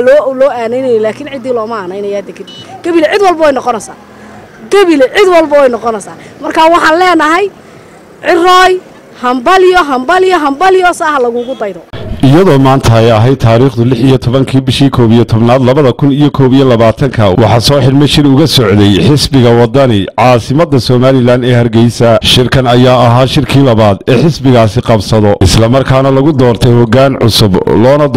لو أنا لكن عدي لو ما أنا يادك قبل عد والبوين خنصة قبل عد والبوين خنصة مركا وحلنا هاي الراي همباليو سهل جوجو طيرو iyadoo maanta ay ahay taariikhdu 16 bishii 12aad 2022 waxa soo xirmay shir uga socday xisbiga wadani caasimada Soomaaliland ee Hargeysa shirkan ayaa ahaa shirkii labaad ee xisbigaasi qabsado isla markaana lagu doortay hoggaan cusub loona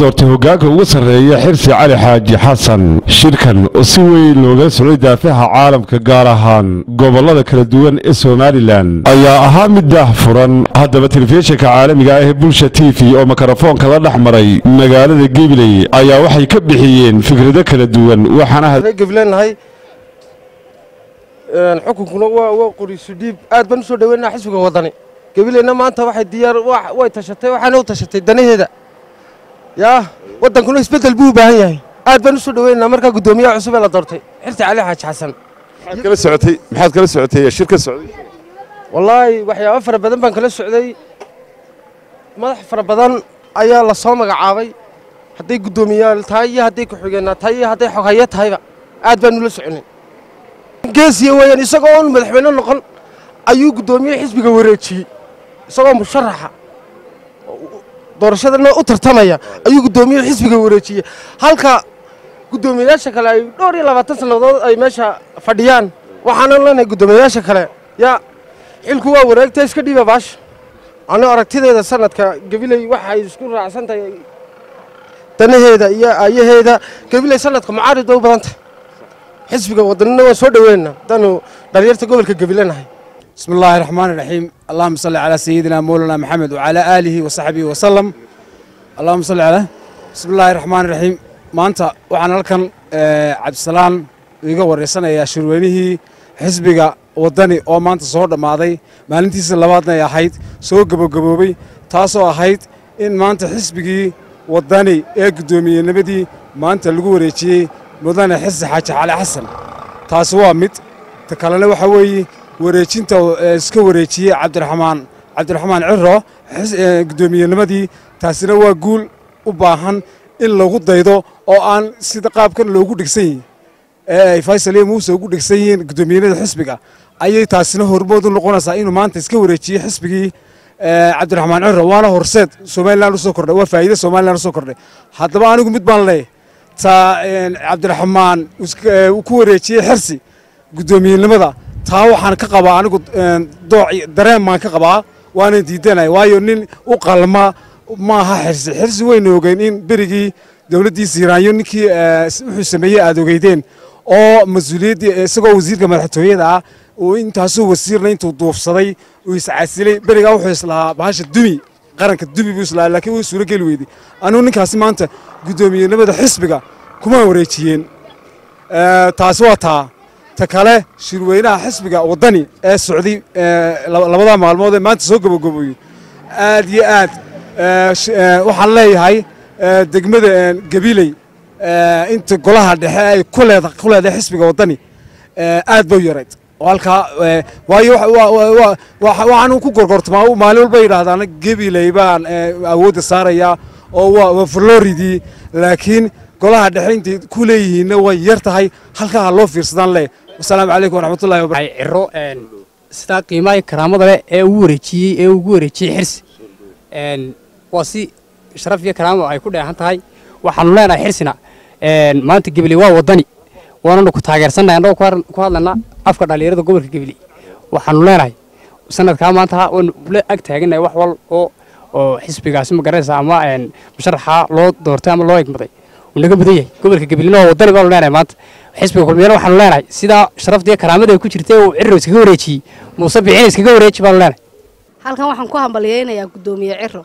doortay hoggaanka ugu sareeya Xirsi Cali Xaaji Xasan shirkan oo si weyn looga soo daafaha caalamka gaar ahaan gobolada kala duwan ee Soomaaliland ayaa ahaa mid furan hadaba telefishinka caalamiga ah ee Bulsha TV oo mikrofon kala dhaxmaray magaalada Gibiley ayaa waxay ka bixiyeen fikrado kala duwan waxana hada Gibileynahay xukunkuna waa qoriisu dib aad baan soo dhaweynaa xisbiga wadani Gibileyna maanta waxay diyaar way tashatay waxaana u tashatay danaheeda yaa wadankuna isbedel buu u baahan yahay aad baan soo dhaweynaa marka gudoomiyaha cusub ee la doortay Xirsi Cali Xaaji Xasan maxaad kala socotay shirka socday wallahi waxyaabo fara badan baan kala socday madax farabadan ayaa la soo magacaabay haday gudoomiyaal tahay haday ku xigeenaa tahay haday xogaya tahayba aad baan ula soconay geesiyo weeyaan isagoo madaxweyne noqon ayuu gudoomiyaha xisbiga wareejiyay isagoo musharaxa doorashadana u tartamaya ayuu gudoomiyaha xisbiga wareejiyay halka gudoomiyaasha kale ay 22 sanadood ay meesha fadhiyaan waxaana leenahay gudoomiyaasha kale ya xilku waa wareegtay iska dhiba baash أنا أركتيده سنتك قبلي واحد يسكون راع سنتي تنهيدا يا هيدا قبلي سنتك معارض وبنت حسبك وضلنا وسود ويننا دانو دريرت قبلك قبلنا هاي بسم الله الرحمن الرحيم اللهم صل على سيدنا مولانا محمد وعلى آله وصحبه وسلم اللهم صل على بسم الله الرحمن الرحيم ما أنت وعنا لكن عبد السلام يجور السنة يا شروينه حسبك ودني أو ما أنت صور ماضي ما أنتي سلباتنا يا حيد سو جبوبي تاسو حيد إن ما أنت حس بقي ودني أقدمي نبدي ما أنت الجوري شيء مدن حس حاجة على حسن تاسو ميت تكلنا وحوي وريتين تا سكوريتي عبد الرحمن عرّة حس أقدمي نبدي تاسنا وقول وباهن إلا غد يدو أو أن صدقاب كن لو جودك سين فيصل موسى وجودك سين أقدمي حس بقى أي تاسنا هربوا دون لقنا سائين وما أنت سكوريتشي حسبي عبد الرحمن عرّة وأنا هرسد سومال لا نسكر وفايدة سومال لا نسكر حتى ما أنا قمت بالله تا عبد الرحمن وكوريتشي حرسي قدومي لماذا تاو حن كقبا أنا قد ضاع درام ما كقبا وأنا ديتنا ويونين وقال ما حرس وين وجينين برجي دولة دي سيرايون كي حسمية أدوجيتين أو مسؤولية سقى وزير كمان حتويدا وأنت هسوي وسير لين توضف صدي ويسعسلي برجع وحصلها بعش الدمي قرنك الدمي بيوصلها لكن ويسولك كلويدي أنا هناك هسمع أنت قدومي نبدأ حس بقى كمان وريتين تاسواتها تكله شروينا حس بقى وضني السعودي لبضع مع الماضي ما تسوق بقبوي آديات وحلاي هاي دقمة قبيلي أنت قلها ده كلها ده حس بقى وضني آد بيوريت وألقى وعنو كقرقرت معه ماله البير هذا أنا جبي ليبان أود الصارية أو فلوريدي لكن قال هذا الحين كله نوى يرتاحي هلقى الله في صدان لي والسلام عليكم ورحمة الله وبركاته. الرو استاقي ما يكرم هذا أوريتشي حرس واسي شرف يكرم ويكون ده هنتاي وحنلنا حرسنا ما أنت جبي لي وضني وأنا كنت هاجر سنة أنا كوارلنا أفكر على يرد قبل كقبلي وحنلنا سنة كامانتها ولا أكتهجنا وحول أو حسب قاسم قريص عما إن مشرحة لو دورتهم الله يكمله ونقول بديه قبل كقبلنا وضل قالوا لنا مات حسب قبلنا وحنلنا سيدا شرف دي كرامة ده كشرته وعرّو سكوريتشي مصاب عين سكوريتشي بالله هل كان وحنكوهم باليين يا قدومي عرّو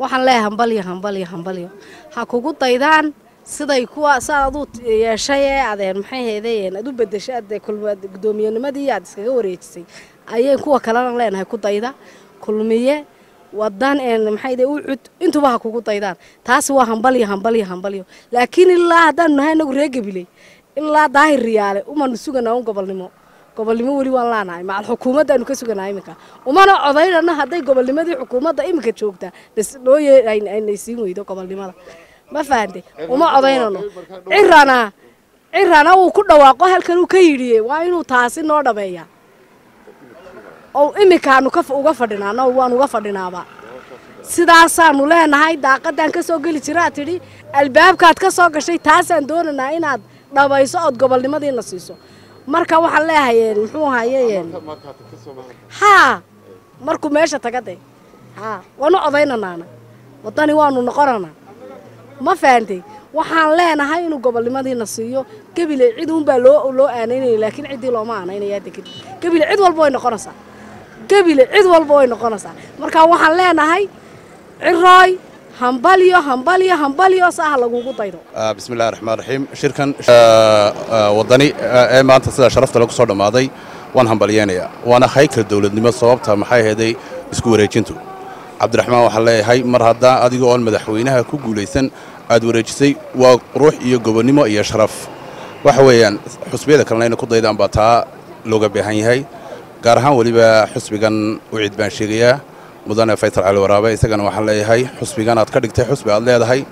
وحنلها هم باليه هكوجود طيدان سيدي كوا سادو يا شيء هذا المحيه ذي أدو بدش أدي كل ما قدومي أنا ما دياد سيوريتسي أيه كوا كلام لين هاي كطيدا كل مية ودان المحيه ذي وعد أنتوا بها كوا كطيدا تاسوا هم باليه لكن الله ده نهاي نقول هجبلي الله ده الرجال وما نسوقنا هم قبل ما ولي والله نايم مع الحكومة ده نكسوق نايمك وما أنا عذير أنا هذا قبل ما دي حكومة ده إيمك تشوفته بس لو يعني يسيمو يدو قبل ما ما فهمتي وما أضيناه إيرانا وكل دواقه هالكلو كيري وينو تحسين نورا بيا أو إمي كانوا وقفرنا نوان وقفرنا بقى سداسان ولا نهاي داقة إنك سوقي لتراتري الباب كاتك سوق شيء تحسين دون نعينات دبي سقط قبل ما دين نصيصه مركوا حلها ين شو هايين ها مركوا ماشة تقدي ها وأنا أضينا نانا وطني وانو نقرنا ما فهمتي وحن لنا هاي قبل ما دي نصيو قبل عيدهم بلو لو أنيني لكن عيد لو ما أنا يا تكيد قبل عيد والبوين قرصة قبل عيد والبوين قرصة مركا وحن لنا هاي الراي همباليو سهل وجوجو طيرو. بسم الله الرحمن الرحيم شركا وطني ما أنت شرفت لك صار ماضي وأنا همباليانية وأنا خايك الدولة دي ما صوبتها محاي هذي سكوريتشنتو عبد الرحمن وحلاي هاي مرة هذا أدي قول مدحوينها كوجوليسن أدوريجسي وروح يجوبني ما يشرف وحويان حسبي ذكر لنا كده إذا بتها لوجا بهاي هاي قارها وليبا حسبي كان وعد بان شقيا مدن فيصل على ورابي سكن وحلاي هاي حسبي كان أتكلم تحسبي الله هذا هاي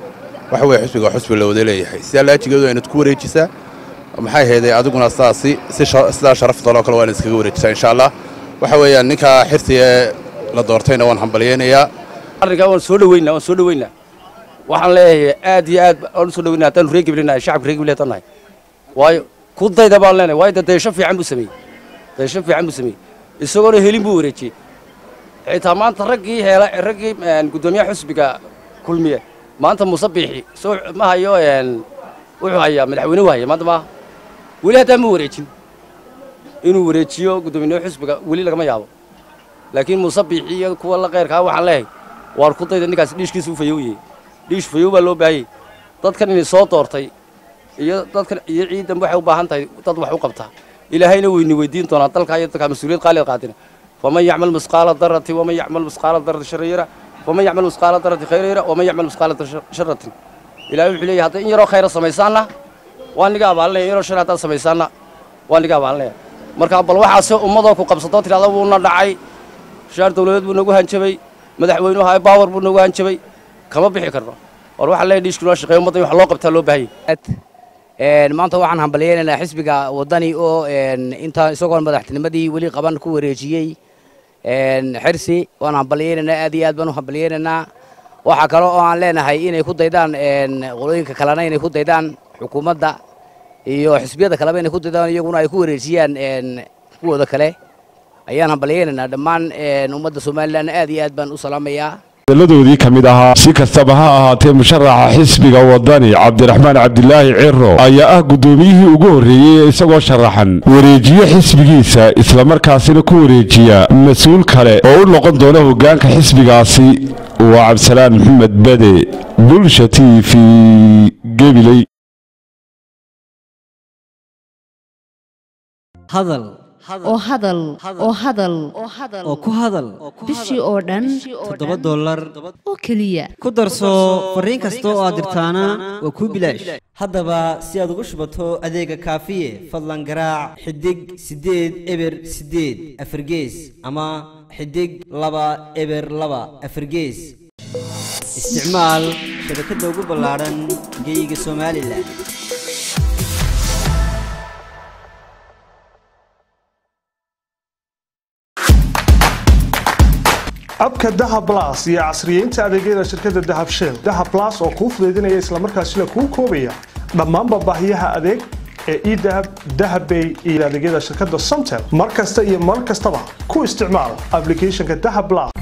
وحوي حسبي كحسبي لو ذلي هاي سألت جدوا إن تكون رجسة محاي هذا أدقون أساسي سلا شرف طلاق الوالد كوريجسة إن شاء الله وحويان نكها حرثي لدورتين وان حمبليين يا الرجال سولوينا waxaan leeyahay aad iyo aad oo soo dhaweynaatan reegiblina shacab reegiblinaatanahay way ku daydabaan leena way dadayso fiican u sameeyay dadayso fiican u sameeyay isagoo helin buu wareejiyay xitaa maanta ragii heela ragii gudoomiyaha xisbiga kulmiye maanta musabbixi soo ma hayo wuxuu hayaa madaxweyne waaye maanta ma wali hada ma wareejin inuu wareejiyo gudoomiyaha xisbiga wali laga ma yaabo laakiin musabbixi iyo kuwa la qeyrka waxaan leeyahay war ku dayda ninkaas dhishkiisu u fayoyay ليش فيو بالو بعي؟ تذكرني صوت أرتي، تذكر عيد أبو حب بحنتي تضوح وقبتها. إلى هين وينودين تناطل كايت كمسؤولين قالوا قاتنا. فمن يعمل مثقال ذرة ومن يعمل مثقال ذرة شريرة ومن يعمل مثقال ذرة خيريرة ومن يعمل مثقال ذرة شرة. إلى يحلي حتى إن يرى خير سميسانا وأن يقابل عليه يرى شرة سميسانا وأن يقابل عليه. مركب بالواحد سوء مضاق وقبضات إلى ضوءنا دعي شرط ولد بنوجه نشبي مدحوينه هاي باور بنوجه نشبي. كما بيحكروا وروح الله يديش كل شيء ومطي وحلاقة بتلو بهاي. ما أنت واحد هم بليين أنا حسبك وضني أو أنت سكون بدحت نمدي ولي قبان كوريجي حرسي وأنا هم بليين أنا أديات بنو هم بليين أنا وحكروا عن لنا هاي إن يكون ديدان غلوين ككلنا إن يكون ديدان حكومة دا يو حسبي هذا كلامين يكون ديدان يكون أي كوريجي أن كوا ذا كله أيام هم بليين أنا دمان نمد سومال أنا أديات بنو سلامية. لدودي كمدها سيك السبها تم شرع حسبك وضني عبد الرحمن عبد الله عرو أيها قدوميه وجوري سوى شرحا وريجي حسبكيسا إسلام مركز كوريجيا مسؤول كله أول لقن دونه كان كحسبك عصي وعبد السلام محمد بدي بلشتي في قبلي هذا oo hadal oo ku hadal bishii oo dhan $7 oo kaliya ku darso fariin kasta oo aad dirtaana waa ku bilaash haddaba si aad ugu shubato adeega kaafiye fadlan garaac xidig 8 eber 8 afargees ama xidig 2 eber 2 afargees isticmaal shirkadda ugu ballaaran geeyiga Soomaaliland. abka dahab plus iyo casriyeynta adeegyada shirkadda dahab shell dahab plus oo ku fududeynaya isla markaasina ku koobaya dhammaan baahiyaha adeeg ee idahab dahabbay iyo adeegyada shirkadda Somtel markasta iyo markastaba ku isticmaal applicationka dahab plus